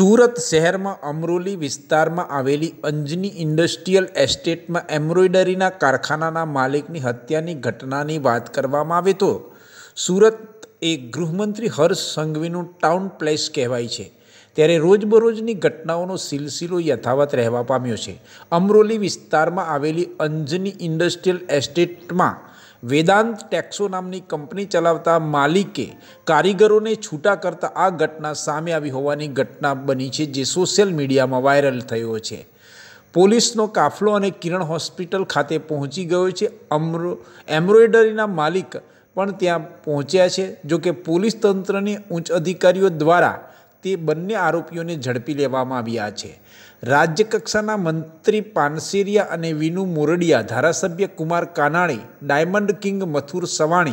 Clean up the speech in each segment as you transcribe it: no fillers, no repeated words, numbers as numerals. सूरत शहर में अमरोली विस्तार में आवेली अंजनी इंडस्ट्रीअल एस्टेट में एम्ब्रॉइडरी कारखाना मालिक की हत्या की घटना की बात करवामां आवे तो सूरत एक गृहमंत्री हर्ष संघवी टाउन प्लेस कहवाय छे। त्यारे रोजबरोजनी घटनाओं सिलसिलो यथावत रहवा पाम्यो छे। अमरोली विस्तार में आवेली अंजनी इंडस्ट्रीअल एस्टेट में वेदांत टेक्सो नामनी कंपनी चलावता मालिके कारीगरों ने छूटा करता आ घटना सामे आवी होवानी घटना बनी छे, जे सोशल मीडिया में वायरल थयो छे। पोलिसनो काफलो अने किरण हॉस्पिटल खाते पहुंची गयो छे। एम्ब्रॉइडरीना मालिक पण त्यां पहोंच्या छे। जो कि पोलिस तंत्रनी उच्च अधिकारीओ द्वारा ते बंने आरोपीओं ने झड़पी लेवामां आव्या छे। राज्य कक्षाना मंत्री पानसेरिया अने विनू मुरडिया, धारासभ्य कुमार कानाणी, डायमंड किंग मथुर सवाणी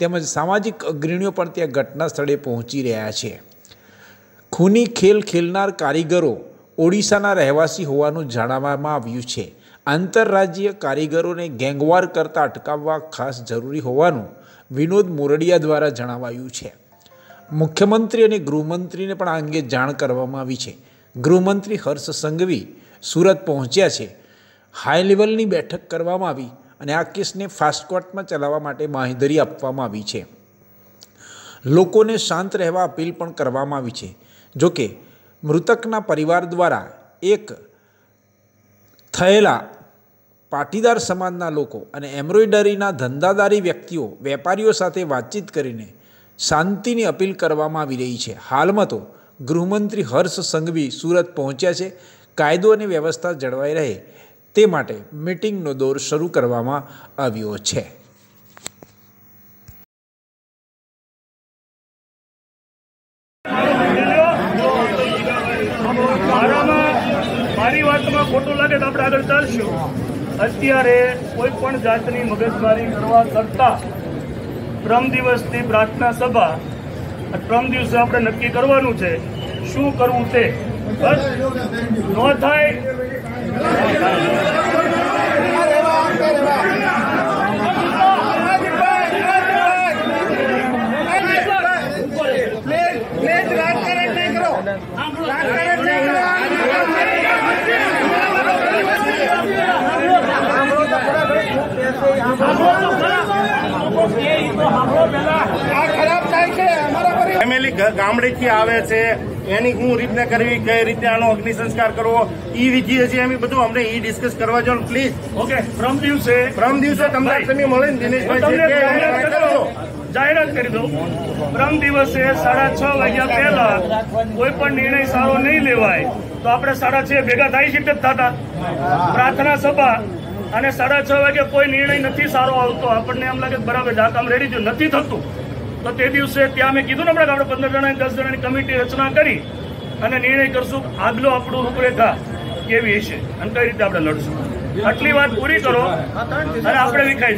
तेमज सामाजिक अग्रणीओ पण त्यां घटना स्थळे पहोंची रह्या छे। खूनी खेल खेलनार कारीगरो ओडिशाना रहेवासी होवानुं जणावामां आव्युं छे। आंतरराज्यीय कारीगरोने गैंगवार करता अटकाववा खास जरूरी होवानुं विनोद मोरडिया द्वारा जणावायुं छे। मुख्यमंत्री और गृहमंत्री ने पण आ अंगे जाण करवामां आवी छे। गृहमंत्री हर्ष संघवी सूरत पहोंच्या छे। हाई लेवलनी बैठक करवामां आवी अने आ केसने फास्ट कोर्ट में चलावा माटे माहिती आपवामां आवी छे। लोकोने शांत रहेवा अपील पण करवामां आवी छे। जो कि मृतकना परिवार द्वारा एक थयेला पाटीदार समाजना लोको अने एम्ब्रॉइडरीना धंधादारी व्यक्तिओ वेपारीओ साथे वातचीत करीने शांति की अपील करवामां आवी रही है। हाल में तो गृहमंत्री हर्ष संघवी सूरत पहोंच्या छे। कायदो अने व्यवस्था जळवाई रहे ते माटे मीटिंग नो दौर शुरू करवामां आव्यो छे। अत्यारे कोईपण जातनी मगजमारी करवा करता प्रम दिवस की प्रार्थना सभा प्रम दिवसे आप नक्की करवा शू करव बस न थाय फैमिली गामडे की आवे छे एनी हूँ रीतने करवी कई रीते अग्नि संस्कार करवो ई विधि हशे एम बधु अमने ई डिस्कस करवा जो प्लीज। ओके प्रम दिवसे तमने समय मळे दिनेशभाई जाहेरात करी दो। प्रम दिवसे 6:30 पहला कोईपण निर्णय सारो नहीं लेवाय तो आपणे 6:30 भेगा थाई छे। दादा प्रार्थना सभा अने 6:30 कोई निर्णय नहीं सारो आवतो आपने एम लगे बराबर आ काम रेडी जो नहीं थतु तो ते दिवसे त्या मैं कीधुं ने अपने 15 जणा 10 जणानी कमिटी रचना करी अने निर्णय करशुं आगलो आपणो रूपरेखा केवी हशे अने कई रीते आपणे लड़शुं। आटली वात पूरी करो अने आपणे विखाई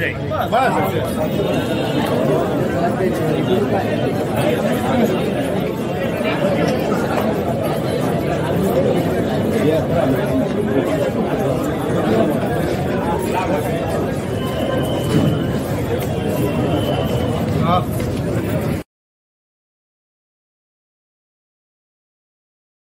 जाय।